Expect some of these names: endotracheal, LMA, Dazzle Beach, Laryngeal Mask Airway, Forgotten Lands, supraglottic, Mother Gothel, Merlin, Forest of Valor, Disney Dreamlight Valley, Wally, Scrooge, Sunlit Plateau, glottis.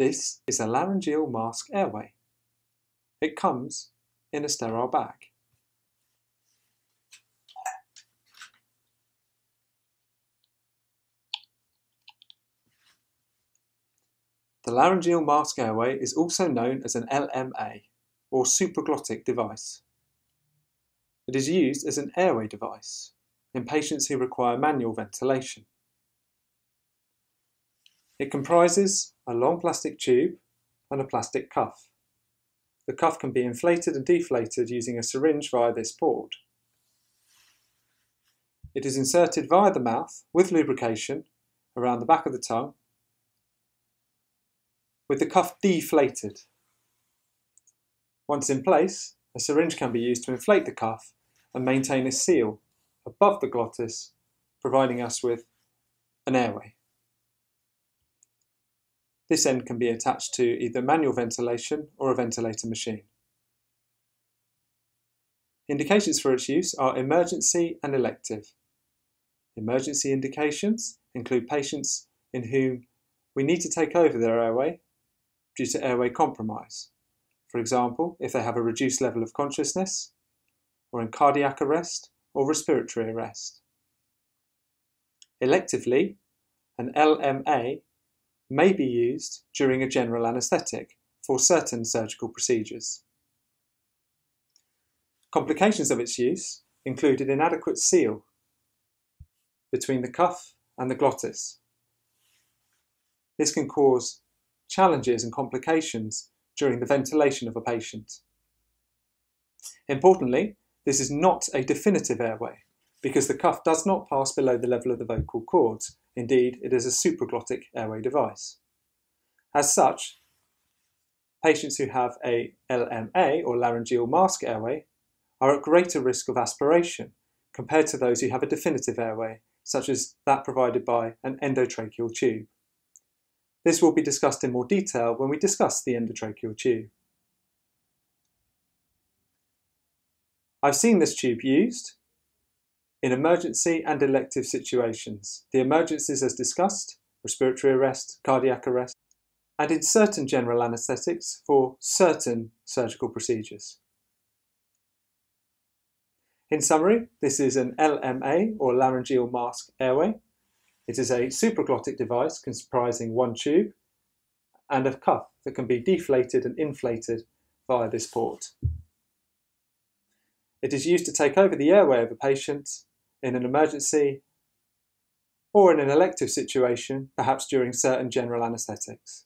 This is a laryngeal mask airway. It comes in a sterile bag. The laryngeal mask airway is also known as an LMA, or supraglottic device. It is used as an airway device in patients who require manual ventilation. It comprises a long plastic tube and a plastic cuff. The cuff can be inflated and deflated using a syringe via this port. It is inserted via the mouth with lubrication around the back of the tongue, with the cuff deflated. Once in place, a syringe can be used to inflate the cuff and maintain a seal above the glottis, providing us with an airway. This end can be attached to either manual ventilation or a ventilator machine. Indications for its use are emergency and elective. Emergency indications include patients in whom we need to take over their airway due to airway compromise. For example, if they have a reduced level of consciousness, or in cardiac arrest or respiratory arrest. Electively, an LMA may be used during a general anaesthetic for certain surgical procedures. Complications of its use include an inadequate seal between the cuff and the glottis. This can cause challenges and complications during the ventilation of a patient. Importantly, this is not a definitive airway because the cuff does not pass below the level of the vocal cords. Indeed, it is a supraglottic airway device. As such, patients who have a LMA or laryngeal mask airway are at greater risk of aspiration compared to those who have a definitive airway, such as that provided by an endotracheal tube. This will be discussed in more detail when we discuss the endotracheal tube. I've seen this tube used in emergency and elective situations. The emergencies as discussed, respiratory arrest, cardiac arrest, and in certain general anaesthetics for certain surgical procedures. In summary, this is an LMA or laryngeal mask airway. It is a supraglottic device comprising one tube and a cuff that can be deflated and inflated via this port. It is used to take over the airway of a patient in an emergency or in an elective situation, perhaps during certain general anaesthetics.